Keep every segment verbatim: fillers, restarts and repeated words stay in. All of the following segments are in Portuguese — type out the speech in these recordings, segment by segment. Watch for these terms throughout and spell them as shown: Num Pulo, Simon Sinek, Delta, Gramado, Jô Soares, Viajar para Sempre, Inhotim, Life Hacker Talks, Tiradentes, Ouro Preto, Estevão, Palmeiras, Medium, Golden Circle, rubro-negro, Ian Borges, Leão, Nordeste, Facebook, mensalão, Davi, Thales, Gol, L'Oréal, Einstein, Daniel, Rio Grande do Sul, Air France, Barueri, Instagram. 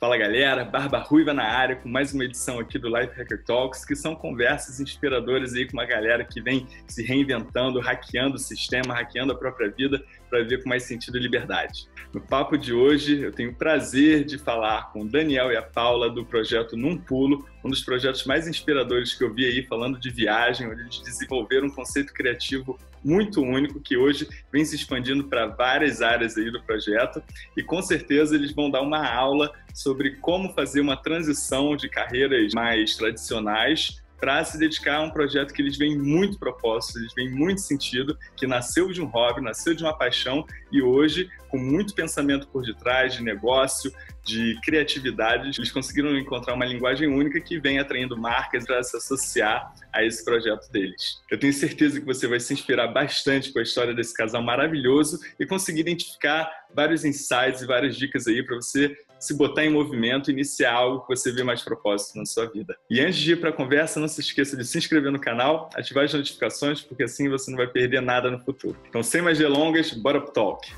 Fala galera, Barba Ruiva na área com mais uma edição aqui do Life Hacker Talks, que são conversas inspiradoras aí com uma galera que vem se reinventando, hackeando o sistema, hackeando a própria vida para viver com mais sentido e liberdade. No papo de hoje, eu tenho o prazer de falar com o Daniel e a Paula do projeto Num Pulo, um dos projetos mais inspiradores que eu vi aí falando de viagem, onde eles desenvolveram um conceito criativo muito único que hoje vem se expandindo para várias áreas aí do projeto e com certeza eles vão dar uma aula sobre como fazer uma transição de carreiras mais tradicionais para se dedicar a um projeto que eles veem muito propósito, eles veem muito sentido, que nasceu de um hobby, nasceu de uma paixão e hoje, com muito pensamento por detrás, de negócio, de criatividade, eles conseguiram encontrar uma linguagem única que vem atraindo marcas para se associar a esse projeto deles. Eu tenho certeza que você vai se inspirar bastante com a história desse casal maravilhoso e conseguir identificar vários insights e várias dicas aí para você se botar em movimento, iniciar algo que você vê mais propósito na sua vida. E antes de ir para a conversa, não se esqueça de se inscrever no canal, ativar as notificações, porque assim você não vai perder nada no futuro. Então, sem mais delongas, bora pro talk!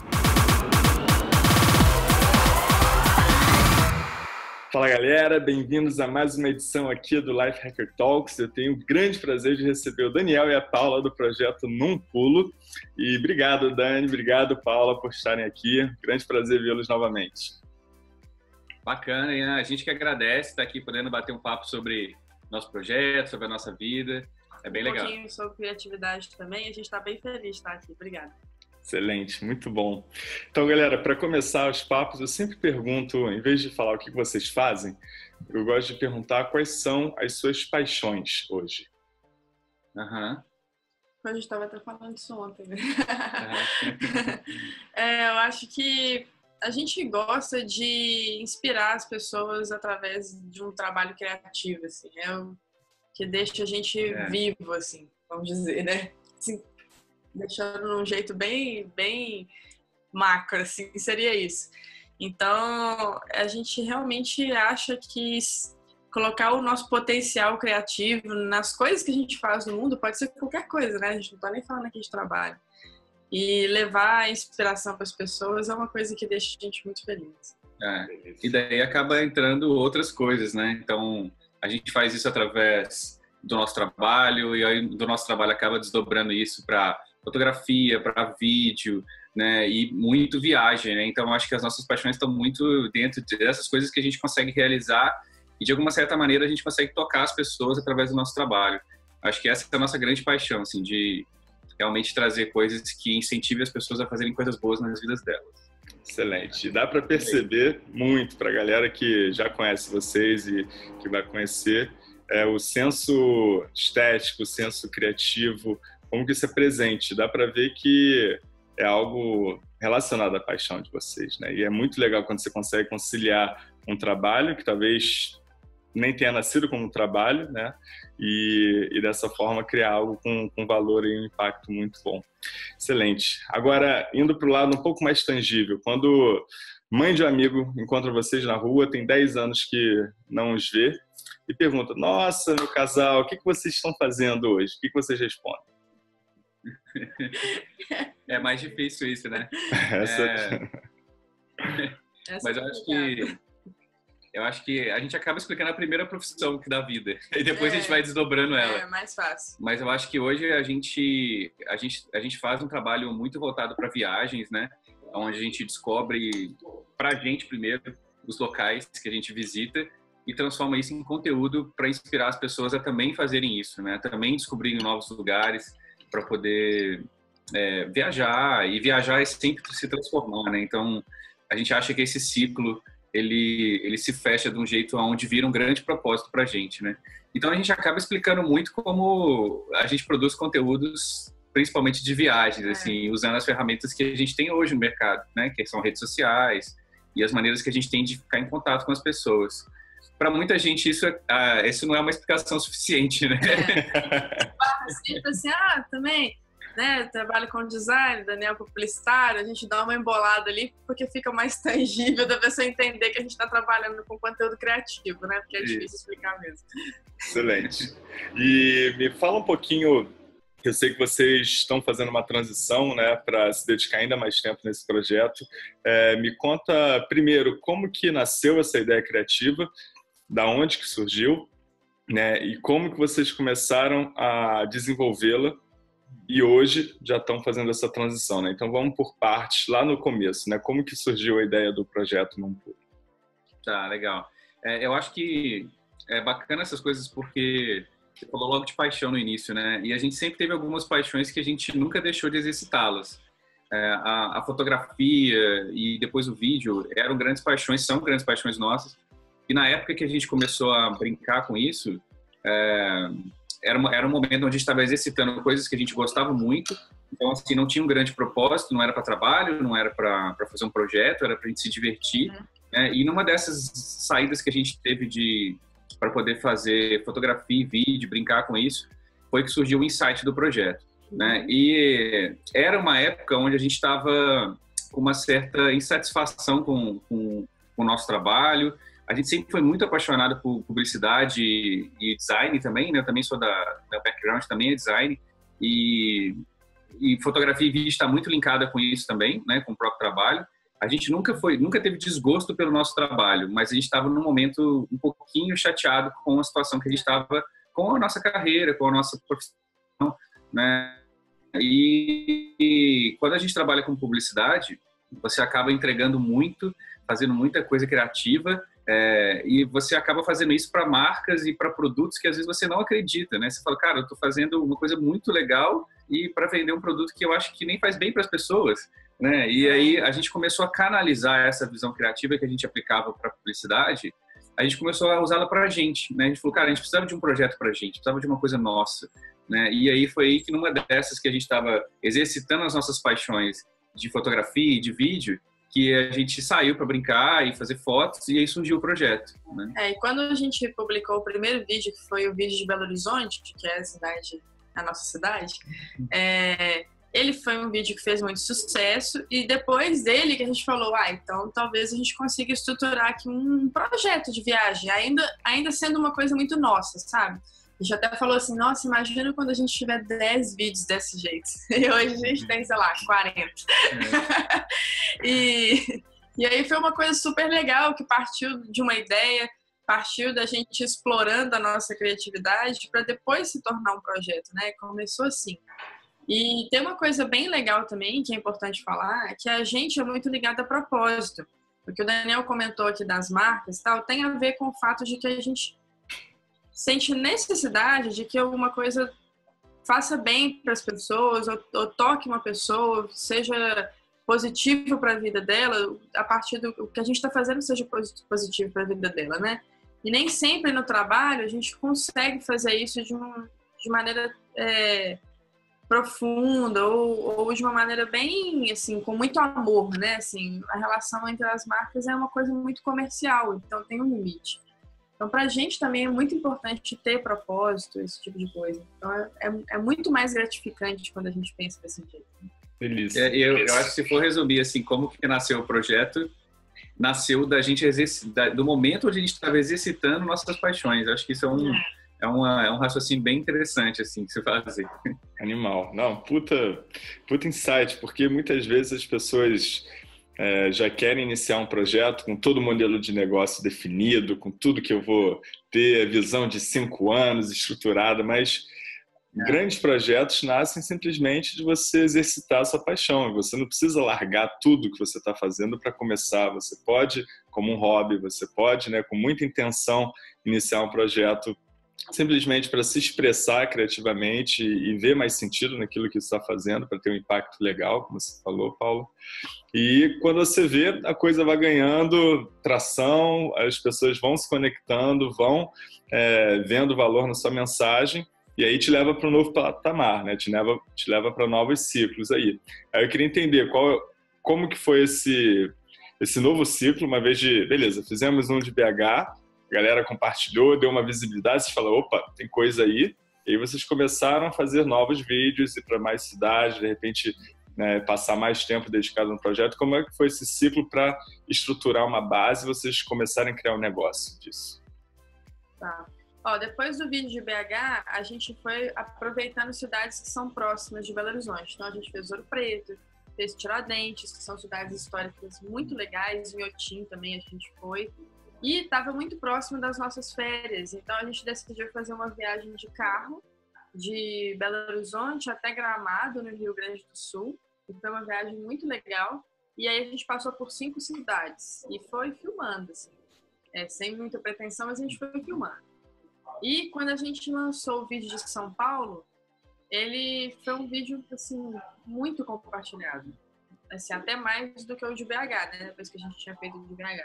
Fala galera, bem-vindos a mais uma edição aqui do Life Hacker Talks. Eu tenho o grande prazer de receber o Daniel e a Paula do projeto Num Pulo. E obrigado, Dani, obrigado, Paula, por estarem aqui. Grande prazer vê-los novamente. Bacana, Ian. A gente que agradece estar aqui podendo bater um papo sobre nosso projeto, sobre a nossa vida. É bem legal. Um pouquinho sobre criatividade também. A gente está bem feliz de estar aqui. Obrigada. Excelente, muito bom. Então, galera, para começar os papos, eu sempre pergunto, em vez de falar o que vocês fazem, eu gosto de perguntar quais são as suas paixões hoje. Aham. Uhum. A gente estava até falando disso ontem, né? Uhum. É, eu acho que a gente gosta de inspirar as pessoas através de um trabalho criativo, assim, é o que deixa a gente é. vivo, assim, vamos dizer, né? Assim, deixando de um jeito bem, bem macro, assim, seria isso. Então, a gente realmente acha que colocar o nosso potencial criativo nas coisas que a gente faz no mundo pode ser qualquer coisa, né? A gente não tá nem falando aqui de trabalho. E levar a inspiração para as pessoas é uma coisa que deixa a gente muito feliz. É, e daí acaba entrando outras coisas, né? Então, a gente faz isso através do nosso trabalho e aí do nosso trabalho acaba desdobrando isso para fotografia, para vídeo, né? E muito viagem, né? Então, acho que as nossas paixões estão muito dentro dessas coisas que a gente consegue realizar e, de alguma certa maneira, a gente consegue tocar as pessoas através do nosso trabalho. Acho que essa é a nossa grande paixão, assim, de realmente trazer coisas que incentivem as pessoas a fazerem coisas boas nas vidas delas. Excelente. Dá para perceber muito, para a galera que já conhece vocês e que vai conhecer, é, o senso estético, o senso criativo, como que isso é presente. Dá para ver que é algo relacionado à paixão de vocês, né? E é muito legal quando você consegue conciliar um trabalho que talvez nem tenha nascido como um trabalho, né? E, e dessa forma criar algo com, com valor e um impacto muito bom. Excelente. Agora, indo para o lado um pouco mais tangível, quando mãe de um amigo encontra vocês na rua, tem dez anos que não os vê, e pergunta, nossa, meu casal, o que, que vocês estão fazendo hoje? O que, que vocês respondem? É mais difícil isso, né? Essa... É... Essa Mas eu acho que... Eu acho que a gente acaba explicando a primeira profissão que dá vida e depois é, a gente vai desdobrando ela. É mais fácil. Mas eu acho que hoje a gente a gente a gente faz um trabalho muito voltado para viagens, né? Onde a gente descobre para a gente primeiro os locais que a gente visita e transforma isso em conteúdo para inspirar as pessoas a também fazerem isso, né? Também descobrirem novos lugares para poder é, viajar e viajar é sempre se transformar, né? Então a gente acha que esse ciclo Ele, ele se fecha de um jeito onde vira um grande propósito para a gente, né? Então a gente acaba explicando muito como a gente produz conteúdos, principalmente de viagens, é. assim, usando as ferramentas que a gente tem hoje no mercado, né? Que são redes sociais e as maneiras que a gente tem de ficar em contato com as pessoas. Para muita gente isso, é, ah, isso não é uma explicação suficiente, né? É. assim, ah, também... Né? Trabalho com design, Daniel publicitário, a gente dá uma embolada ali porque fica mais tangível da pessoa entender que a gente está trabalhando com conteúdo criativo, né? Porque é difícil explicar mesmo. Excelente. E me fala um pouquinho Eu sei que vocês estão fazendo uma transição, né, para se dedicar ainda mais tempo nesse projeto. É, me conta, primeiro, como que nasceu essa ideia criativa, da onde que surgiu, né, e como que vocês começaram a desenvolvê-la e hoje já estão fazendo essa transição, né? Então vamos por partes, lá no começo, né? Como que surgiu a ideia do projeto Num Pulo? Tá, legal. É, eu acho que é bacana essas coisas porque... Você falou logo de paixão no início, né? E a gente sempre teve algumas paixões que a gente nunca deixou de exercitá-las. É, a, a fotografia e depois o vídeo eram grandes paixões, são grandes paixões nossas. E na época que a gente começou a brincar com isso, é, era, era um momento onde a gente estava exercitando coisas que a gente gostava muito. Então, assim, não tinha um grande propósito, não era para trabalho, não era para fazer um projeto, era para a gente se divertir. Né? E numa dessas saídas que a gente teve de... para poder fazer fotografia, vídeo, brincar com isso, foi que surgiu o insight do projeto, né? E era uma época onde a gente estava com uma certa insatisfação com, com, com o nosso trabalho. A gente sempre foi muito apaixonado por publicidade e, e design também, né? Eu também sou da, da background, também é design. E, e fotografia e vídeo está muito linkada com isso também, né? Com o próprio trabalho. A gente nunca foi, nunca teve desgosto pelo nosso trabalho, mas a gente estava num momento um pouquinho chateado com a situação que a gente estava com a nossa carreira, com a nossa profissão, né? E, e quando a gente trabalha com publicidade, você acaba entregando muito, fazendo muita coisa criativa, é, e você acaba fazendo isso para marcas e para produtos que às vezes você não acredita, né? Você fala, cara, eu estou fazendo uma coisa muito legal e para vender um produto que eu acho que nem faz bem para as pessoas. Né? E aí a gente começou a canalizar essa visão criativa que a gente aplicava para publicidade, a gente começou a usá-la para a gente, né? A gente falou, cara, a gente precisava de um projeto para a gente, precisava de uma coisa nossa, né? E aí foi aí que numa dessas que a gente estava exercitando as nossas paixões de fotografia e de vídeo, que a gente saiu para brincar e fazer fotos e aí surgiu o projeto, né? É, e quando a gente publicou o primeiro vídeo, que foi o vídeo de Belo Horizonte, que é a cidade, a nossa cidade, é... ele foi um vídeo que fez muito sucesso e depois dele que a gente falou, ah, então talvez a gente consiga estruturar aqui um projeto de viagem, ainda, ainda sendo uma coisa muito nossa, sabe? A gente até falou assim, nossa, imagina quando a gente tiver dez vídeos desse jeito. E hoje a gente tem, sei lá, quarenta. É. e, e aí foi uma coisa super legal que partiu de uma ideia, partiu da gente explorando a nossa criatividade para depois se tornar um projeto, né? Começou assim. E tem uma coisa bem legal também, que é importante falar, que a gente é muito ligado a propósito. O que o Daniel comentou aqui das marcas e tal, tem a ver com o fato de que a gente sente necessidade de que alguma coisa faça bem para as pessoas, ou, ou toque uma pessoa, seja positivo para a vida dela, a partir do o que a gente está fazendo seja positivo para a vida dela, né? E nem sempre no trabalho a gente consegue fazer isso de, um, de maneira... É, profunda ou, ou de uma maneira bem, assim, com muito amor, né? Assim, a relação entre as marcas é uma coisa muito comercial, então tem um limite. Então, pra gente também é muito importante ter propósito, esse tipo de coisa. Então, é, é muito mais gratificante quando a gente pensa desse jeito. Delícia. É, eu, eu acho que se for resumir, assim, como que nasceu o projeto, nasceu da gente exercitar, do momento onde a gente estava exercitando nossas paixões. Eu acho que isso é um... É. É, uma, é um raciocínio bem interessante, assim, que você fazer. Animal. Não, puta, puta insight, porque muitas vezes as pessoas é, já querem iniciar um projeto com todo o modelo de negócio definido, com tudo que eu vou ter, a visão de cinco anos estruturada, mas é. Grandes projetos nascem simplesmente de você exercitar a sua paixão. Você não precisa largar tudo que você está fazendo para começar. Você pode, como um hobby, você pode, né, com muita intenção, iniciar um projeto simplesmente para se expressar criativamente e ver mais sentido naquilo que você está fazendo, para ter um impacto legal, como você falou, Paulo. E quando você vê, a coisa vai ganhando tração, as pessoas vão se conectando, vão é, vendo valor na sua mensagem, e aí te leva para um novo patamar, né? te leva, te leva para novos ciclos. Aí Aí eu queria entender qual, como que foi esse, esse novo ciclo, uma vez de, beleza, fizemos um de B H, a galera compartilhou, deu uma visibilidade, vocês falaram, opa, tem coisa aí. E aí vocês começaram a fazer novos vídeos, ir para mais cidades, de repente, né, passar mais tempo dedicado no projeto. Como é que foi esse ciclo para estruturar uma base e vocês começarem a criar um negócio disso? Tá. Ó, depois do vídeo de B H, a gente foi aproveitando cidades que são próximas de Belo Horizonte. Então, a gente fez Ouro Preto, fez Tiradentes, que são cidades históricas muito legais. Inhotim também a gente foi. E estava muito próximo das nossas férias. Então, a gente decidiu fazer uma viagem de carro de Belo Horizonte até Gramado, no Rio Grande do Sul. E foi uma viagem muito legal. E aí, a gente passou por cinco cidades e foi filmando, assim. É, sem muita pretensão, mas a gente foi filmando. E quando a gente lançou o vídeo de São Paulo, ele foi um vídeo, assim, muito compartilhado. Assim, até mais do que o de B H, né? Depois que a gente tinha feito o de B H.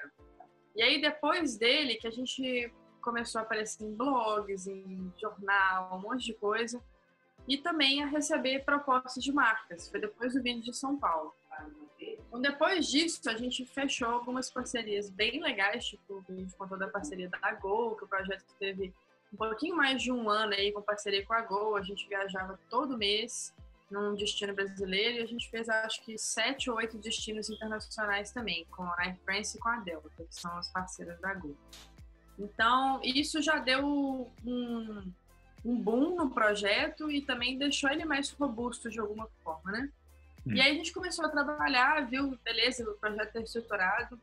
E aí, depois dele, que a gente começou a aparecer em blogs, em jornal, um monte de coisa. E também a receber propostas de marcas. Foi depois do vídeo de São Paulo. Então, depois disso, a gente fechou algumas parcerias bem legais, tipo, a gente contou da parceria da Gol, que o projeto teve um pouquinho mais de um ano aí com parceria com a Gol. A gente viajava todo mês num destino brasileiro e a gente fez, acho que, sete ou oito destinos internacionais também, com a Air France e com a Delta, que são as parceiras da Gol. Então, isso já deu um, um boom no projeto e também deixou ele mais robusto de alguma forma, né? E aí a gente começou a trabalhar, viu, beleza, o projeto é estruturado,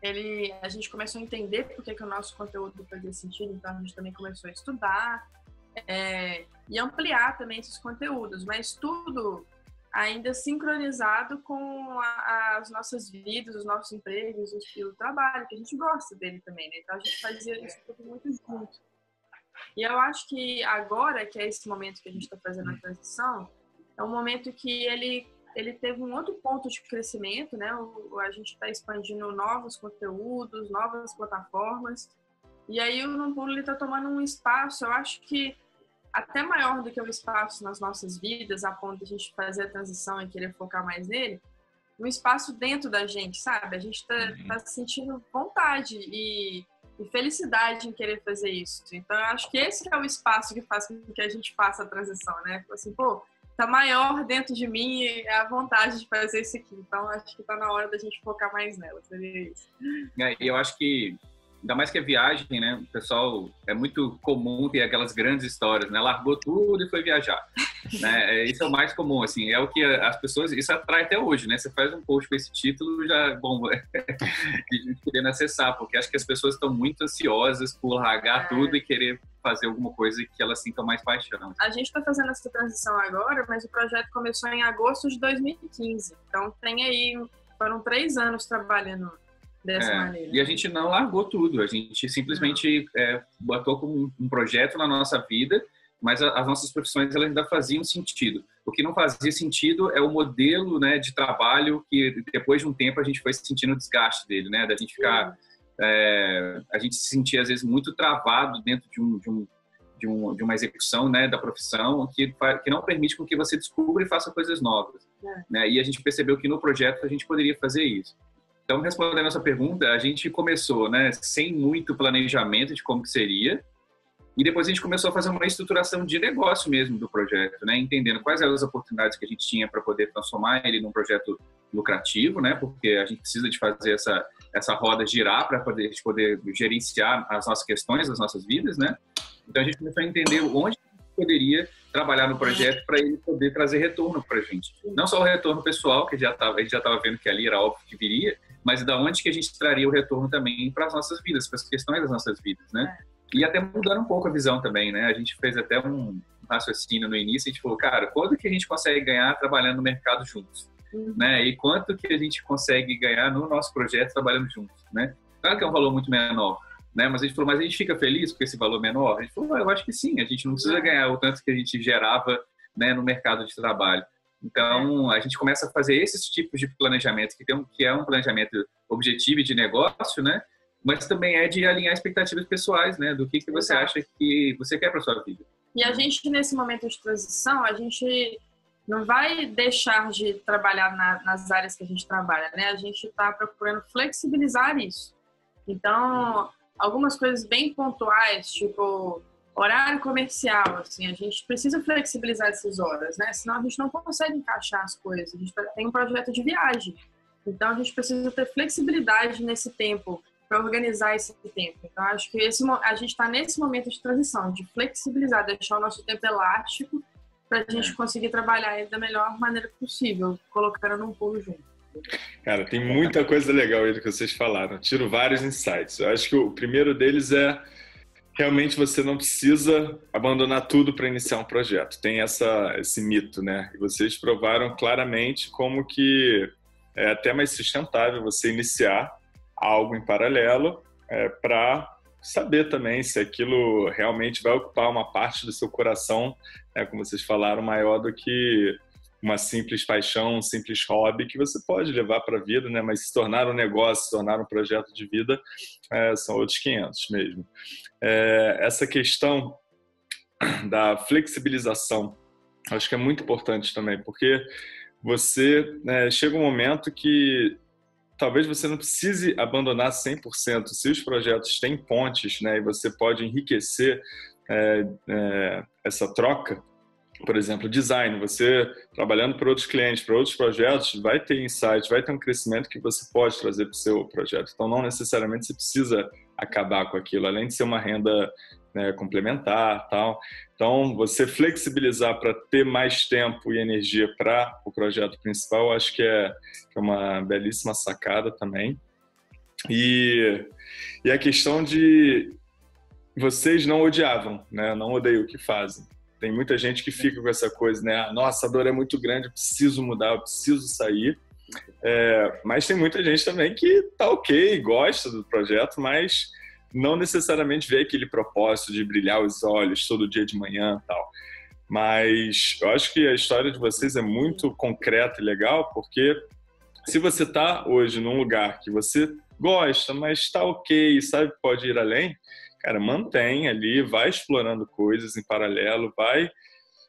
ele, a gente começou a entender porque que o nosso conteúdo fazia sentido, então a gente também começou a estudar é, e ampliar também esses conteúdos, mas tudo ainda sincronizado com a, as nossas vidas, os nossos empregos, o, o trabalho, que a gente gosta dele também, né? Então a gente fazia isso tudo muito junto. E eu acho que agora, que é esse momento que a gente está fazendo a transição, é um momento que ele, ele teve um outro ponto de crescimento, né? O, a gente está expandindo novos conteúdos, novas plataformas. E aí o Num Pulo está tomando um espaço, eu acho que até maior do que o espaço nas nossas vidas, a ponto de a gente fazer a transição e querer focar mais nele, um espaço dentro da gente, sabe? A gente está uhum. tá sentindo vontade e, e felicidade em querer fazer isso. Então, eu acho que esse é o espaço que faz com que a gente faça a transição, né? Assim, pô... tá maior dentro de mim e é a vontade de fazer isso aqui. Então, acho que tá na hora da gente focar mais nela, seria isso. É, eu acho que, ainda mais que a viagem, né? O pessoal, é muito comum ter aquelas grandes histórias, né? Largou tudo e foi viajar. Né? Isso é o mais comum, assim. É o que as pessoas... Isso atrai até hoje, né? Você faz um post com esse título, já... Bom, querendo acessar, porque acho que as pessoas estão muito ansiosas por largar é. tudo e querer... fazer alguma coisa que elas sintam mais paixão. A gente está fazendo essa transição agora, mas o projeto começou em agosto de dois mil e quinze. Então tem aí, foram três anos trabalhando dessa é, maneira. E a gente não largou tudo, a gente simplesmente é, botou como um projeto na nossa vida, mas a, as nossas profissões elas ainda faziam sentido. O que não fazia sentido é o modelo, né, de trabalho que depois de um tempo a gente foi sentindo o desgaste dele, né, da gente ficar... É. É, a gente se sentia às vezes muito travado dentro de, um, de, um, de, um, de uma execução, né, da profissão que, que não permite com que você descubra e faça coisas novas, é. né? E a gente percebeu que no projeto a gente poderia fazer isso. Então, respondendo a sua pergunta, a gente começou, né, sem muito planejamento de como que seria e depois a gente começou a fazer uma estruturação de negócio mesmo do projeto, né, entendendo quais eram as oportunidades que a gente tinha para poder transformar ele num projeto lucrativo, né, porque a gente precisa de fazer essa essa roda girar para poder, poder gerenciar as nossas questões, as nossas vidas, né? Então, a gente começou a entender onde a gente poderia trabalhar no projeto para ele poder trazer retorno para a gente. Não só o retorno pessoal, que já tava, a gente já estava vendo que ali era óbvio que viria, mas da onde que a gente traria o retorno também para as nossas vidas, para as questões das nossas vidas, né? E até mudando um pouco a visão também, né? A gente fez até um raciocínio no início, a gente falou, cara, quando que a gente consegue ganhar trabalhando no mercado juntos? Né? E quanto que a gente consegue ganhar no nosso projeto trabalhando juntos, né? Claro que é um valor muito menor, né? Mas a gente falou, mas a gente fica feliz com esse valor menor? A gente falou, eu acho que sim, a gente não precisa ganhar o tanto que a gente gerava, né, no mercado de trabalho. Então, a gente começa a fazer esses tipos de planejamento, que, tem um, que é um planejamento objetivo de negócio, né? Mas também é de alinhar expectativas pessoais, né? Do que, que você Exato. acha que você quer para sua vida. E a gente, nesse momento de transição, a gente... não vai deixar de trabalhar na, nas áreas que a gente trabalha, né? A gente está procurando flexibilizar isso. Então, algumas coisas bem pontuais, tipo horário comercial, assim, a gente precisa flexibilizar essas horas, né? Senão a gente não consegue encaixar as coisas. A gente tem um projeto de viagem, então a gente precisa ter flexibilidade nesse tempo para organizar esse tempo. Então, acho que esse, a gente está nesse momento de transição, de flexibilizar, deixar o nosso tempo elástico para a gente conseguir trabalhar ele da melhor maneira possível, colocando num pulo junto. Cara, tem muita coisa legal aí do que vocês falaram. Tiro vários insights. Eu acho que o primeiro deles é realmente você não precisa abandonar tudo para iniciar um projeto. Tem essa, esse mito, né? E vocês provaram claramente como que é até mais sustentável você iniciar algo em paralelo é, para saber também se aquilo realmente vai ocupar uma parte do seu coração, né, como vocês falaram, maior do que uma simples paixão, um simples hobby que você pode levar para a vida, né? Mas se tornar um negócio, se tornar um projeto de vida, é, são outros quinhentos mesmo. É, essa questão da flexibilização, acho que é muito importante também, porque você é, chega um momento que talvez você não precise abandonar cem por cento. Se os projetos têm pontes, né, e você pode enriquecer é, é, essa troca. Por exemplo, design, você trabalhando para outros clientes, para outros projetos, vai ter insight, vai ter um crescimento que você pode trazer para o seu projeto. Então, não necessariamente você precisa acabar com aquilo, além de ser uma renda, né, complementar, tal. Então, você flexibilizar para ter mais tempo e energia para o projeto principal, acho que é uma belíssima sacada também. E, e a questão de vocês não odiavam, né? Não odeiam o que fazem. Tem muita gente que fica com essa coisa, né? Nossa, a dor é muito grande, eu preciso mudar, eu preciso sair. É, mas tem muita gente também que tá ok, gosta do projeto, mas não necessariamente vê aquele propósito de brilhar os olhos todo dia de manhã e tal. Mas eu acho que a história de vocês é muito concreta e legal, porque se você tá hoje num lugar que você gosta, mas tá ok, sabe, pode ir além... Cara, mantém ali, vai explorando coisas em paralelo, vai,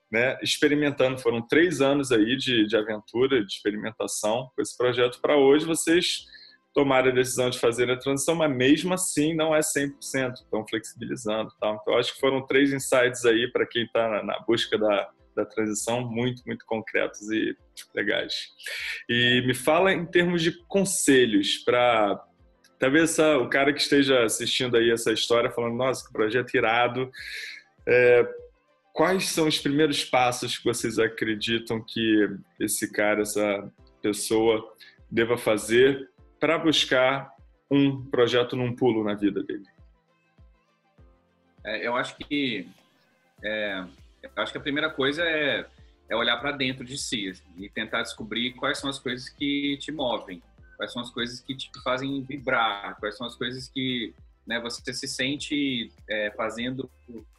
né, experimentando. Foram três anos aí de, de aventura, de experimentação com esse projeto para hoje. Vocês tomaram a decisão de fazer a transição, mas mesmo assim não é cem por cento, estão flexibilizando. Tá? Então, acho que foram três insights aí para quem está na, na busca da, da transição, muito, muito concretos e legais. E me fala em termos de conselhos para... Talvez essa, o cara que esteja assistindo aí essa história falando, nossa, que projeto irado. É, quais são os primeiros passos que vocês acreditam que esse cara, essa pessoa deva fazer para buscar um projeto num pulo na vida dele? É, eu acho que é, eu acho que a primeira coisa é, é olhar para dentro de si e tentar descobrir quais são as coisas que te movem. Quais são as coisas que te fazem vibrar? Quais são as coisas que, né, você se sente é, fazendo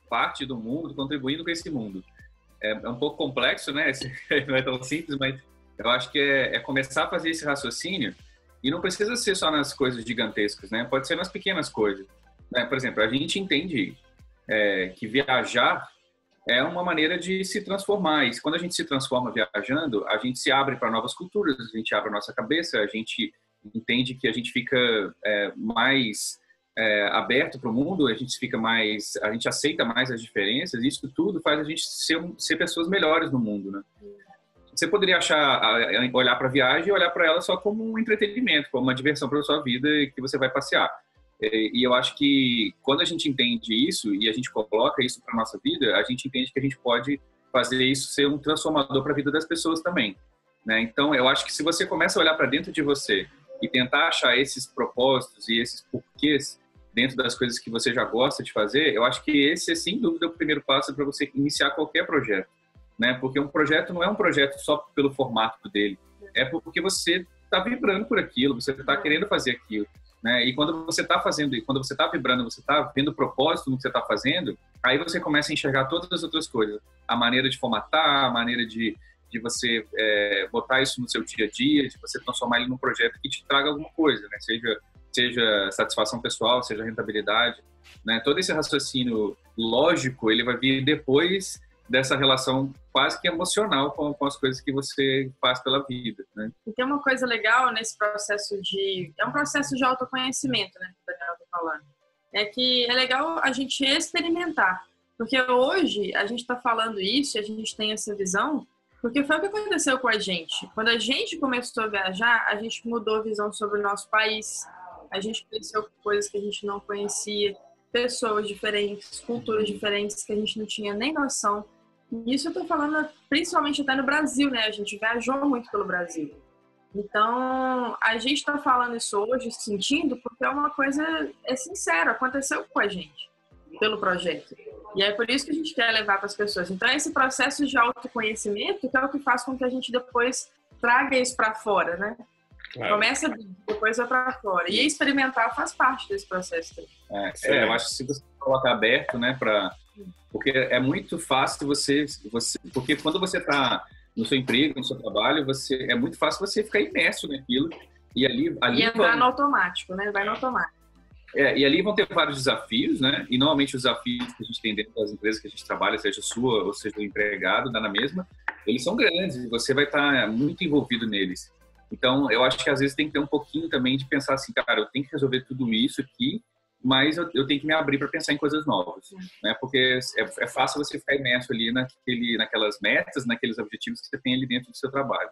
parte do mundo, contribuindo com esse mundo? É, é um pouco complexo, né? Não é tão simples, mas eu acho que é, é começar a fazer esse raciocínio. E não precisa ser só nas coisas gigantescas, né? Pode ser nas pequenas coisas. Né? Por exemplo, a gente entende é, que viajar é uma maneira de se transformar. E quando a gente se transforma viajando, a gente se abre para novas culturas, a gente abre a nossa cabeça, a gente entende que a gente fica é, mais é, aberto para o mundo, a gente fica mais, a gente aceita mais as diferenças. E isso tudo faz a gente ser, ser pessoas melhores no mundo, né? Você poderia achar, olhar para a viagem e olhar para ela só como um entretenimento, como uma diversão para a sua vida e que você vai passear. E eu acho que quando a gente entende isso e a gente coloca isso para nossa vida, a gente entende que a gente pode fazer isso ser um transformador para a vida das pessoas também, né? Então, eu acho que se você começa a olhar para dentro de você e tentar achar esses propósitos e esses porquês dentro das coisas que você já gosta de fazer, eu acho que esse é, sem dúvida, o primeiro passo para você iniciar qualquer projeto, né? Porque um projeto não é um projeto só pelo formato dele, é porque você está vibrando por aquilo, você está querendo fazer aquilo. Né? E quando você está fazendo, e quando você está vibrando, você está vendo o propósito no que você está fazendo, aí você começa a enxergar todas as outras coisas. A maneira de formatar, a maneira de, de você é, botar isso no seu dia a dia, de você transformar ele num projeto que te traga alguma coisa, né? Seja, seja satisfação pessoal, seja rentabilidade, né? Todo esse raciocínio lógico, ele vai vir depois dessa relação quase que emocional com, com as coisas que você faz pela vida, né? E tem uma coisa legal nesse processo de... É um processo de autoconhecimento, né? Que o Daniel tá falando. É que é legal a gente experimentar. Porque hoje a gente tá falando isso e a gente tem essa visão porque foi o que aconteceu com a gente. Quando a gente começou a viajar, a gente mudou a visão sobre o nosso país. A A gente conheceu coisas que a gente não conhecia, pessoas diferentes, culturas diferentes que a gente não tinha nem noção. E isso eu tô falando principalmente até no Brasil, né? A gente viajou muito pelo Brasil. Então, a gente tá falando isso hoje, sentindo, porque é uma coisa, é sincera, aconteceu com a gente, pelo projeto. E é por isso que a gente quer levar para as pessoas. Então, é esse processo de autoconhecimento que é o que faz com que a gente depois traga isso para fora, né? Claro. Começa dentro, depois vai para fora. E experimentar faz parte desse processo também. É, é, eu acho que se você colocar aberto, né, para... Porque é muito fácil você... você... Porque quando você está no seu emprego, no seu trabalho, você... é muito fácil você ficar imerso naquilo. E ali... ali e entrar vai... no automático, né? Vai no automático. É, e ali vão ter vários desafios, né? E normalmente os desafios que a gente tem dentro das empresas que a gente trabalha, seja sua ou seja do empregado, dá na mesma, eles são grandes e você vai estar muito envolvido neles. Então, eu acho que às vezes tem que ter um pouquinho também de pensar assim, cara, eu tenho que resolver tudo isso aqui, mas eu, eu tenho que me abrir para pensar em coisas novas, né? Porque é, é fácil você ficar imerso ali naquele, naquelas metas, naqueles objetivos que você tem ali dentro do seu trabalho.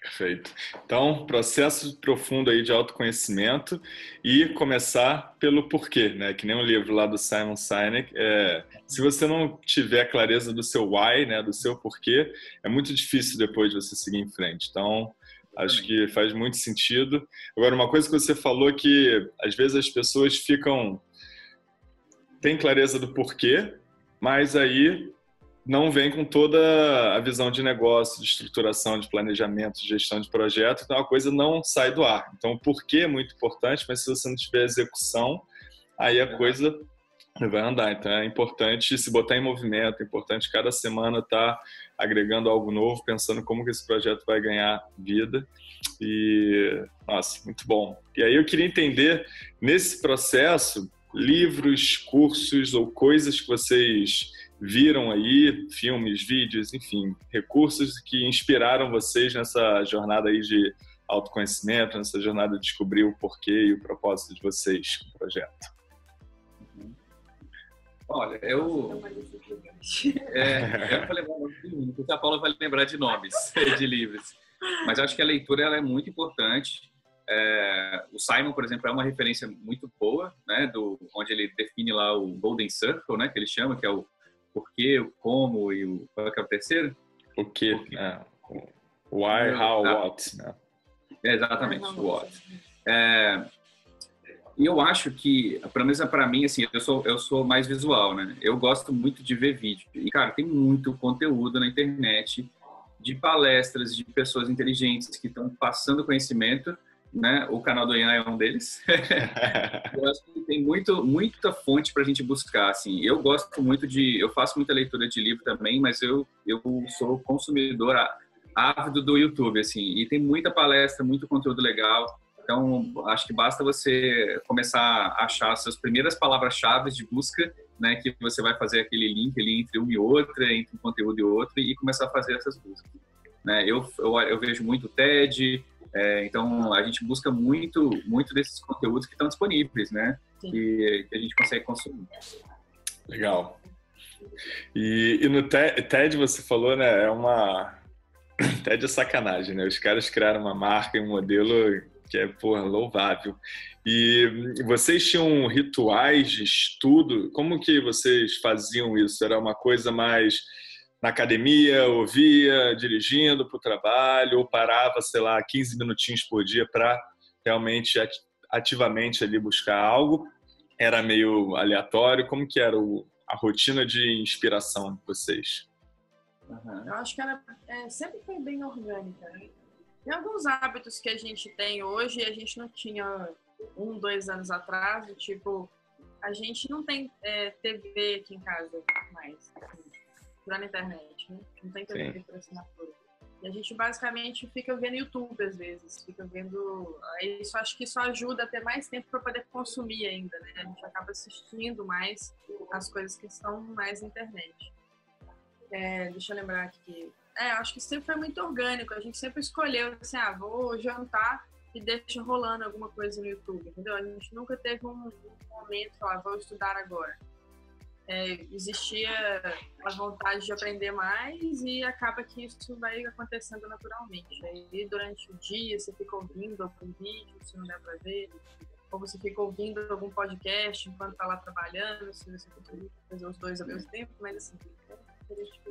Perfeito. Então, processo profundo aí de autoconhecimento e começar pelo porquê, né? Que nem um livro lá do Simon Sinek. É, se você não tiver clareza do seu why, né? Do seu porquê, é muito difícil depois de você seguir em frente. Então, acho que faz muito sentido. Agora, uma coisa que você falou que às vezes as pessoas ficam... Tem clareza do porquê, mas aí... não vem com toda a visão de negócio, de estruturação, de planejamento, de gestão de projeto, então a coisa não sai do ar. Então o porquê é muito importante, mas se você não tiver execução, aí a coisa vai andar. Então é importante se botar em movimento, é importante cada semana estar agregando algo novo, pensando como que esse projeto vai ganhar vida. E, nossa, muito bom. E aí eu queria entender, nesse processo, livros, cursos ou coisas que vocês... viram aí, filmes, vídeos, enfim, recursos que inspiraram vocês nessa jornada aí de autoconhecimento, nessa jornada de descobrir o porquê e o propósito de vocês com o projeto. Olha, eu... É, eu vou lembrar muito, porque a Paula vai lembrar de nomes, de livros. Mas eu acho que a leitura ela é muito importante. É, o Simon, por exemplo, é uma referência muito boa, né, do, onde ele define lá o Golden Circle, né, que ele chama, que é o porquê, o como e o... Qual que é o terceiro? O quê? Ah, why, how, ah, what. Né? É, exatamente, o what. É, e eu acho que, pelo menos para mim, assim, eu sou, eu sou mais visual, né? Eu gosto muito de ver vídeo. E, cara, tem muito conteúdo na internet de palestras de pessoas inteligentes que estão passando conhecimento, né? O canal do Ian é um deles. Eu acho que tem muito, muita fonte para a gente buscar, assim. Eu gosto muito de... Eu faço muita leitura de livro também, mas eu, eu sou consumidor ávido do YouTube, assim. E tem muita palestra, muito conteúdo legal. Então, acho que basta você começar a achar as suas primeiras palavras-chave de busca, né? Que você vai fazer aquele link ali entre uma e outra, entre um conteúdo e outro, e começar a fazer essas buscas. Né? Eu, eu, eu vejo muito o TED... É, então, a gente busca muito, muito desses conteúdos que estão disponíveis, né? Que, que a gente consegue consumir. Legal. E, e no TED, você falou, né? É uma... TED é sacanagem, né? Os caras criaram uma marca e um modelo que é, porra, louvável. E vocês tinham rituais de estudo? Como que vocês faziam isso? Era uma coisa mais... na academia, ouvia, dirigindo para o trabalho, ou parava, sei lá, quinze minutinhos por dia para realmente ativamente ali buscar algo? Era meio aleatório? Como que era o, a rotina de inspiração de vocês? Uhum. Eu acho que era, é, sempre foi bem orgânica. Né? Tem alguns hábitos que a gente tem hoje e a gente não tinha um, dois anos atrás, e, tipo, a gente não tem é, T V aqui em casa mais, lá na internet, né? Não tem T V por assinatura. E a gente basicamente fica vendo YouTube às vezes, fica vendo... Isso, acho que isso ajuda a ter mais tempo para poder consumir ainda, né? A gente acaba assistindo mais as coisas que estão mais na internet. É, deixa eu lembrar aqui que... É, acho que sempre foi muito orgânico, a gente sempre escolheu, assim, ah, vou jantar e deixo rolando alguma coisa no YouTube, entendeu? A gente nunca teve um momento, ah, vou estudar agora. É, existia a vontade de aprender mais e acaba que isso vai acontecendo naturalmente. Aí durante o dia você fica ouvindo algum vídeo, se não der para ver, ou você fica ouvindo algum podcast enquanto está lá trabalhando, se você conseguir fazer os dois ao mesmo tempo, mas assim...